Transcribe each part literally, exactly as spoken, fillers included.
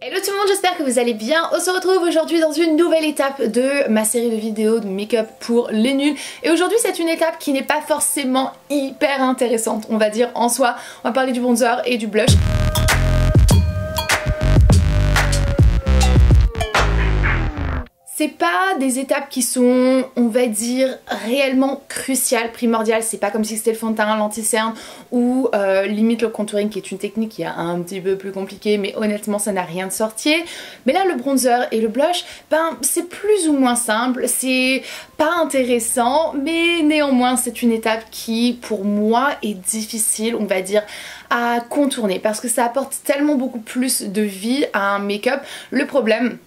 Hello tout le monde, j'espère que vous allez bien. On se retrouve aujourd'hui dans une nouvelle étape de ma série de vidéos de make-up pour les nuls. Et aujourd'hui c'est une étape qui n'est pas forcément hyper intéressante, on va dire en soi. On va parler du bronzer et du blush. C'est pas des étapes qui sont, on va dire, réellement cruciales, primordiales. C'est pas comme si c'était le fond de teint, l'anti-cerne ou euh, limite le contouring, qui est une technique qui est un petit peu plus compliquée, mais honnêtement ça n'a rien de sorcier. Mais là le bronzer et le blush, ben c'est plus ou moins simple, c'est pas intéressant, mais néanmoins c'est une étape qui pour moi est difficile, on va dire, à contourner, parce que ça apporte tellement beaucoup plus de vie à un make-up. Le problème,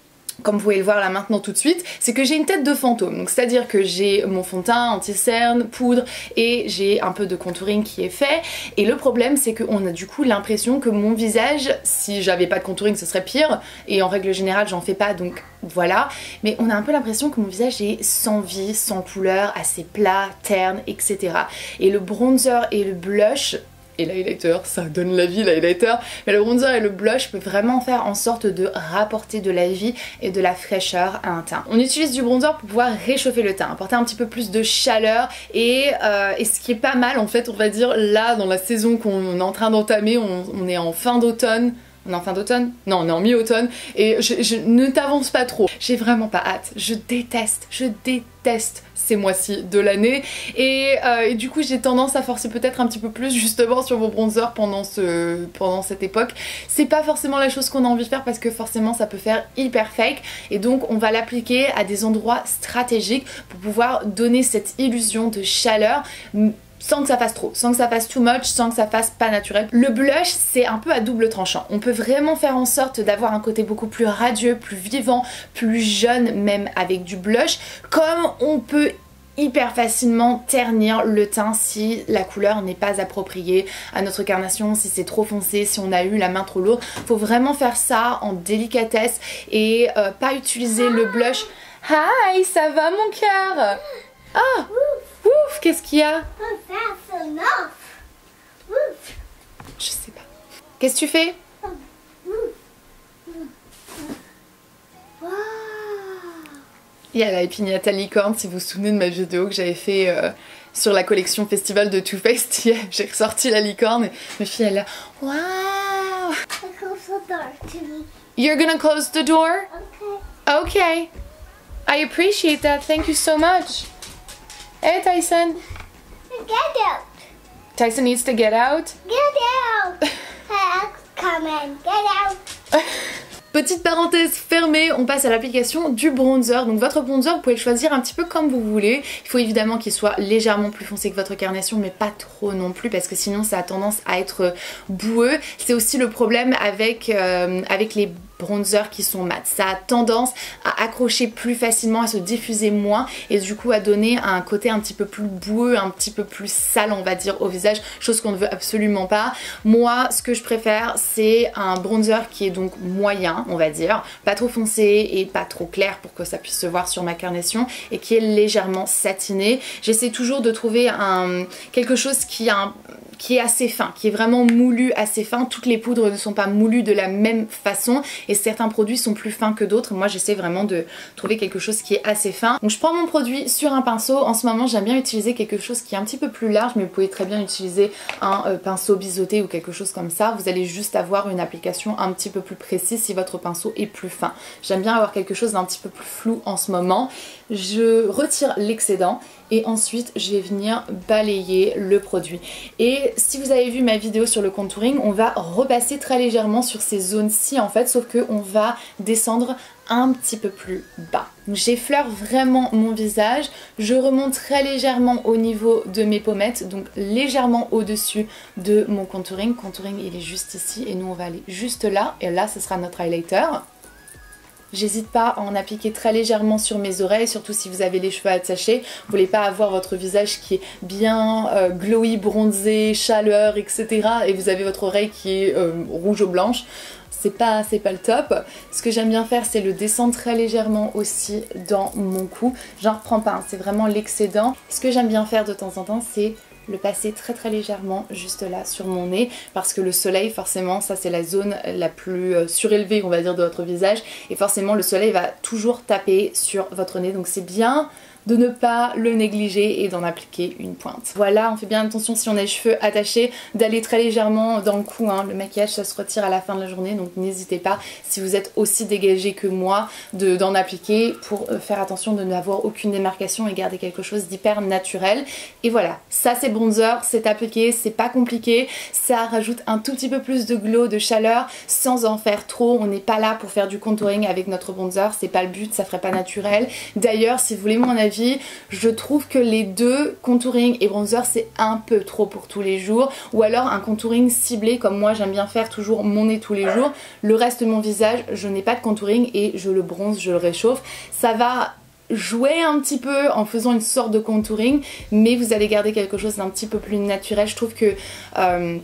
comme vous pouvez le voir là maintenant tout de suite, c'est que j'ai une tête de fantôme, donc c'est à dire que j'ai mon fond de teint, anti-cerne, poudre, et j'ai un peu de contouring qui est fait, et le problème c'est qu'on a du coup l'impression que mon visage, si j'avais pas de contouring ce serait pire, et en règle générale j'en fais pas, donc voilà, mais on a un peu l'impression que mon visage est sans vie, sans couleur, assez plat, terne, etc. Et le bronzer et le blush, et l'highlighter, ça donne la vie l'highlighter, mais le bronzer et le blush peut vraiment faire en sorte de rapporter de la vie et de la fraîcheur à un teint. On utilise du bronzer pour pouvoir réchauffer le teint, apporter un petit peu plus de chaleur, et, euh, et ce qui est pas mal en fait, on va dire là dans la saison qu'on est en train d'entamer, on, on est en fin d'automne. On est en fin d'automne? Non, on est en mi-automne, et je, je ne t'avance pas trop. J'ai vraiment pas hâte. Je déteste, je déteste ces mois-ci de l'année, et, euh, et du coup j'ai tendance à forcer peut-être un petit peu plus justement sur vos bronzers pendant, ce, pendant cette époque. C'est pas forcément la chose qu'on a envie de faire, parce que forcément ça peut faire hyper fake, et donc on va l'appliquer à des endroits stratégiques pour pouvoir donner cette illusion de chaleur, sans que ça fasse trop, sans que ça fasse too much, sans que ça fasse pas naturel. Le blush, c'est un peu à double tranchant. On peut vraiment faire en sorte d'avoir un côté beaucoup plus radieux, plus vivant, plus jeune même avec du blush, comme on peut hyper facilement ternir le teint si la couleur n'est pas appropriée à notre carnation, si c'est trop foncé, si on a eu la main trop lourde. Faut vraiment faire ça en délicatesse, et euh, pas utiliser le blush. Hi, ça va mon cœur? Ah! Ouf, qu'est-ce qu'il y a? Je sais pas. Qu'est-ce que tu fais? Il y a la piñata licorne, si vous vous souvenez de ma vidéo que j'avais fait euh, sur la collection festival de Too Faced. J'ai ressorti la licorne et ma fille elle a... Waouh! You're gonna close the door? Okay. Okay. I appreciate that. Thank you so much. Hey Tyson! Get out! Tyson needs to get out? Get out! Come on, get out! Petite parenthèse fermée, on passe à l'application du bronzer. Donc votre bronzer, vous pouvez le choisir un petit peu comme vous voulez. Il faut évidemment qu'il soit légèrement plus foncé que votre carnation, mais pas trop non plus, parce que sinon ça a tendance à être boueux. C'est aussi le problème avec, euh, avec les bronzers qui sont mat. Ça a tendance à accrocher plus facilement, à se diffuser moins, et du coup à donner un côté un petit peu plus boueux, un petit peu plus sale on va dire au visage, chose qu'on ne veut absolument pas. Moi ce que je préfère c'est un bronzer qui est donc moyen on va dire, pas trop foncé et pas trop clair pour que ça puisse se voir sur ma carnation, et qui est légèrement satiné. J'essaie toujours de trouver un, quelque chose qui a un... qui est assez fin, qui est vraiment moulu assez fin. Toutes les poudres ne sont pas moulues de la même façon, et certains produits sont plus fins que d'autres. Moi j'essaie vraiment de trouver quelque chose qui est assez fin. Donc je prends mon produit sur un pinceau. En ce moment j'aime bien utiliser quelque chose qui est un petit peu plus large, mais vous pouvez très bien utiliser un euh, pinceau biseauté ou quelque chose comme ça. Vous allez juste avoir une application un petit peu plus précise si votre pinceau est plus fin. J'aime bien avoir quelque chose d'un petit peu plus flou en ce moment. Je retire l'excédent, et ensuite je vais venir balayer le produit. Et si vous avez vu ma vidéo sur le contouring, on va repasser très légèrement sur ces zones-ci en fait, sauf qu'on va descendre un petit peu plus bas. J'effleure vraiment mon visage, je remonte très légèrement au niveau de mes pommettes, donc légèrement au-dessus de mon contouring. Contouring il est juste ici, et nous on va aller juste là, et là ce sera notre highlighter. J'hésite pas à en appliquer très légèrement sur mes oreilles, surtout si vous avez les cheveux attachés. Vous voulez pas avoir votre visage qui est bien euh, glowy, bronzé, chaleur, et cetera, et vous avez votre oreille qui est euh, rouge ou blanche. C'est pas, c'est pas le top. Ce que j'aime bien faire, c'est le descendre très légèrement aussi dans mon cou. J'en reprends pas, hein, c'est vraiment l'excédent. Ce que j'aime bien faire de temps en temps, c'est le passer très très légèrement juste là sur mon nez, parce que le soleil, forcément, ça c'est la zone la plus surélevée, on va dire, de votre visage, et forcément le soleil va toujours taper sur votre nez, donc c'est bien de ne pas le négliger et d'en appliquer une pointe. Voilà, on fait bien attention si on a les cheveux attachés d'aller très légèrement dans le cou, hein. Le maquillage ça se retire à la fin de la journée, donc n'hésitez pas, si vous êtes aussi dégagé que moi, de, d'en appliquer pour faire attention de n'avoir aucune démarcation et garder quelque chose d'hyper naturel. Et voilà, ça c'est bronzer, c'est appliqué, c'est pas compliqué, ça rajoute un tout petit peu plus de glow, de chaleur, sans en faire trop. On n'est pas là pour faire du contouring avec notre bronzer, c'est pas le but, ça ferait pas naturel. D'ailleurs, si vous voulez mon avis, je trouve que les deux, contouring et bronzer, c'est un peu trop pour tous les jours, ou alors un contouring ciblé comme moi j'aime bien faire toujours mon nez tous les jours, le reste de mon visage je n'ai pas de contouring et je le bronze, je le réchauffe. Ça va jouer un petit peu en faisant une sorte de contouring, mais vous allez garder quelque chose d'un petit peu plus naturel. Je trouve que euh,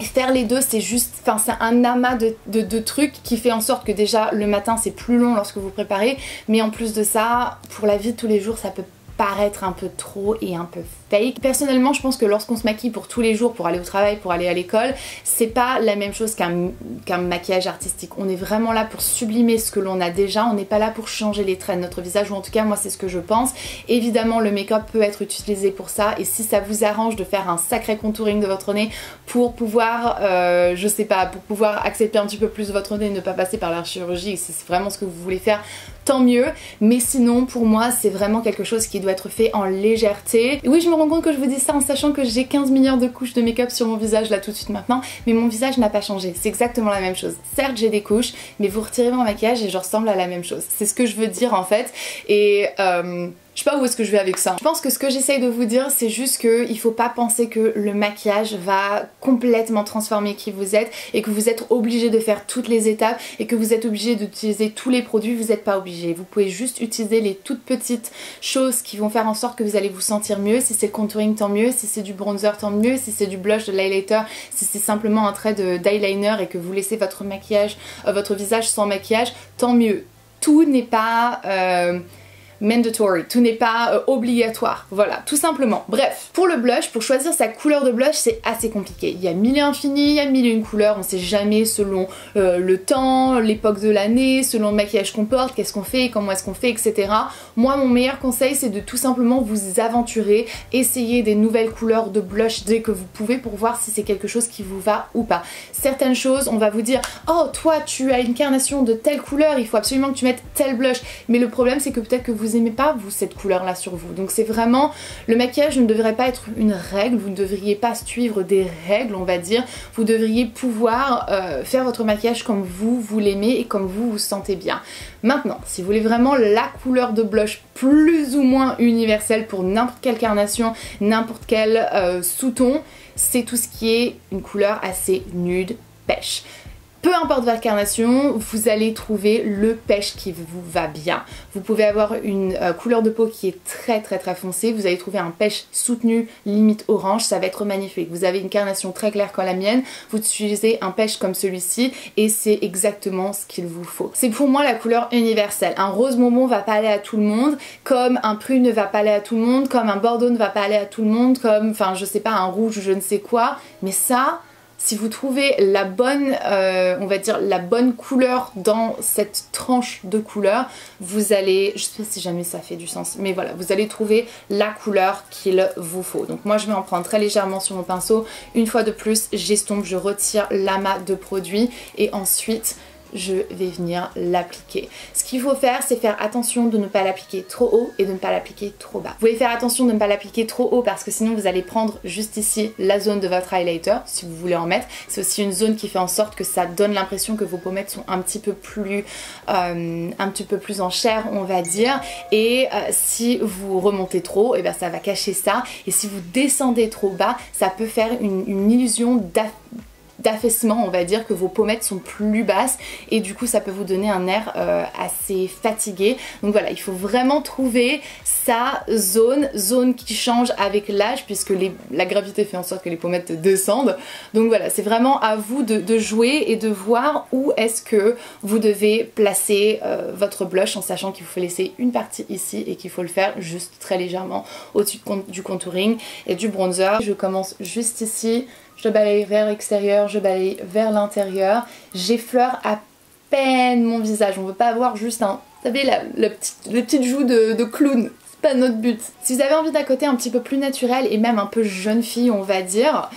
faire les deux, c'est juste, enfin c'est un amas de, de, de trucs qui fait en sorte que déjà le matin c'est plus long lorsque vous préparez, mais en plus de ça, pour la vie de tous les jours, ça peut paraître un peu trop et un peu fake. Personnellement, je pense que lorsqu'on se maquille pour tous les jours, pour aller au travail, pour aller à l'école, c'est pas la même chose qu'un qu'un maquillage artistique. On est vraiment là pour sublimer ce que l'on a déjà, on n'est pas là pour changer les traits de notre visage, ou en tout cas moi c'est ce que je pense. Évidemment le make-up peut être utilisé pour ça, et si ça vous arrange de faire un sacré contouring de votre nez pour pouvoir, euh, je sais pas, pour pouvoir accepter un petit peu plus votre nez et ne pas passer par la chirurgie, si c'est vraiment ce que vous voulez faire, tant mieux. Mais sinon pour moi c'est vraiment quelque chose qui doit être fait en légèreté. Et oui, je me rends compte que je vous dis ça en sachant que j'ai quinze milliards de couches de make-up sur mon visage là tout de suite maintenant, mais mon visage n'a pas changé, c'est exactement la même chose. Certes j'ai des couches, mais vous retirez mon maquillage et je ressemble à la même chose, c'est ce que je veux dire en fait. Et euh... je sais pas où est-ce que je vais avec ça. Je pense que ce que j'essaye de vous dire, c'est juste qu'il faut pas penser que le maquillage va complètement transformer qui vous êtes et que vous êtes obligé de faire toutes les étapes et que vous êtes obligé d'utiliser tous les produits. Vous n'êtes pas obligé. Vous pouvez juste utiliser les toutes petites choses qui vont faire en sorte que vous allez vous sentir mieux. Si c'est le contouring, tant mieux. Si c'est du bronzer, tant mieux. Si c'est du blush, de l'highlighter, si c'est simplement un trait d'eyeliner et que vous laissez votre maquillage, euh, votre visage sans maquillage, tant mieux. Tout n'est pas... Euh, mandatory, tout n'est pas euh, obligatoire, voilà, tout simplement. Bref, pour le blush, pour choisir sa couleur de blush, c'est assez compliqué. Il y a mille et infini, il y a mille et une couleurs, on sait jamais selon euh, le temps, l'époque de l'année, selon le maquillage qu'on porte, qu'est-ce qu'on fait, comment est-ce qu'on fait, et cetera. Moi, mon meilleur conseil, c'est de tout simplement vous aventurer, essayer des nouvelles couleurs de blush dès que vous pouvez pour voir si c'est quelque chose qui vous va ou pas. Certaines choses, on va vous dire, oh, toi, tu as une carnation de telle couleur, il faut absolument que tu mettes tel blush. Mais le problème, c'est que peut-être que vous aimez pas vous cette couleur là sur vous, donc c'est vraiment, le maquillage ne devrait pas être une règle, vous ne devriez pas suivre des règles, on va dire, vous devriez pouvoir euh, faire votre maquillage comme vous vous l'aimez et comme vous vous sentez bien. Maintenant, si vous voulez vraiment la couleur de blush plus ou moins universelle pour n'importe quelle carnation, n'importe quel euh, sous-ton, c'est tout ce qui est une couleur assez nude pêche. Peu importe votre carnation, vous allez trouver le pêche qui vous va bien. Vous pouvez avoir une euh, couleur de peau qui est très très très foncée, vous allez trouver un pêche soutenu, limite orange, ça va être magnifique. Vous avez une carnation très claire comme la mienne, vous utilisez un pêche comme celui-ci et c'est exactement ce qu'il vous faut. C'est pour moi la couleur universelle. Un rose bonbon va pas aller à tout le monde, comme un prune ne va pas aller à tout le monde, comme un bordeaux ne va pas aller à tout le monde, comme, enfin je sais pas, un rouge ou je ne sais quoi, mais ça... Si vous trouvez la bonne, euh, on va dire la bonne couleur dans cette tranche de couleurs, vous allez, je sais pas si jamais ça fait du sens, mais voilà, vous allez trouver la couleur qu'il vous faut. Donc moi je vais en prendre très légèrement sur mon pinceau, une fois de plus j'estompe, je retire l'amas de produits et ensuite je vais venir l'appliquer. Ce qu'il faut faire, c'est faire attention de ne pas l'appliquer trop haut et de ne pas l'appliquer trop bas. Vous pouvez faire attention de ne pas l'appliquer trop haut parce que sinon vous allez prendre juste ici la zone de votre highlighter si vous voulez en mettre. C'est aussi une zone qui fait en sorte que ça donne l'impression que vos pommettes sont un petit peu plus euh, un petit peu plus en chair, on va dire. Et euh, si vous remontez trop, et ben ça va cacher ça. Et si vous descendez trop bas, ça peut faire une, une illusion d'affection d'affaissement, on va dire, que vos pommettes sont plus basses et du coup ça peut vous donner un air euh, assez fatigué. Donc voilà, il faut vraiment trouver sa zone, zone qui change avec l'âge puisque les, la gravité fait en sorte que les pommettes descendent. Donc voilà, c'est vraiment à vous de, de jouer et de voir où est-ce que vous devez placer euh, votre blush, en sachant qu'il faut laisser une partie ici et qu'il faut le faire juste très légèrement au-dessus du contouring et du bronzer. Je commence juste ici. Je balaye vers l'extérieur, je balaye vers l'intérieur. J'effleure à peine mon visage. On ne veut pas avoir juste un... Vous savez, la, la petite, la petite joue de, de clown. C'est pas notre but. Si vous avez envie d'un côté un petit peu plus naturel et même un peu jeune fille, on va dire...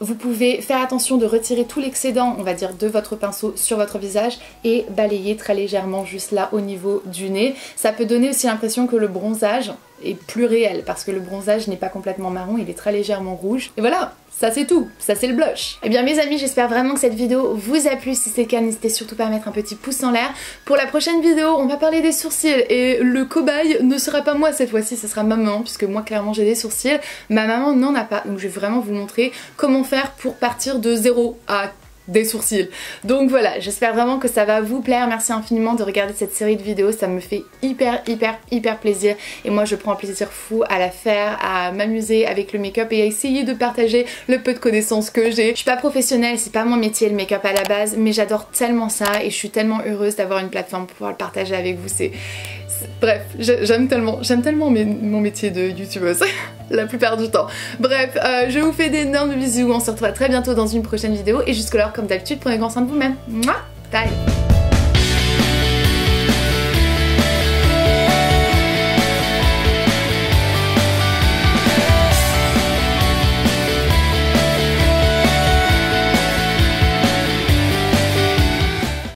Vous pouvez faire attention de retirer tout l'excédent, on va dire, de votre pinceau sur votre visage et balayer très légèrement juste là au niveau du nez. Ça peut donner aussi l'impression que le bronzage est plus réel parce que le bronzage n'est pas complètement marron, il est très légèrement rouge. Et voilà, ça c'est tout, ça c'est le blush. Et bien mes amis, j'espère vraiment que cette vidéo vous a plu. Si c'est le cas, n'hésitez surtout pas à mettre un petit pouce en l'air. Pour la prochaine vidéo, on va parler des sourcils et le cobaye ne sera pas moi cette fois-ci, ce sera maman, puisque moi clairement j'ai des sourcils, ma maman n'en a pas, donc je vais vraiment vous montrer comment faire pour partir de zéro à des sourcils. Donc voilà, j'espère vraiment que ça va vous plaire. Merci infiniment de regarder cette série de vidéos, ça me fait hyper hyper hyper plaisir et moi je prends un plaisir fou à la faire, à m'amuser avec le make-up et à essayer de partager le peu de connaissances que j'ai. Je suis pas professionnelle, c'est pas mon métier le make-up à la base, mais j'adore tellement ça et je suis tellement heureuse d'avoir une plateforme pour pouvoir le partager avec vous. C'est... Bref, j'aime tellement, j'aime tellement mon métier de youtubeuse, la plupart du temps. Bref, euh, je vous fais d'énormes bisous, on se retrouve très bientôt dans une prochaine vidéo et jusque-là, comme d'habitude, prenez grand soin de vous-même. Mouah, bye.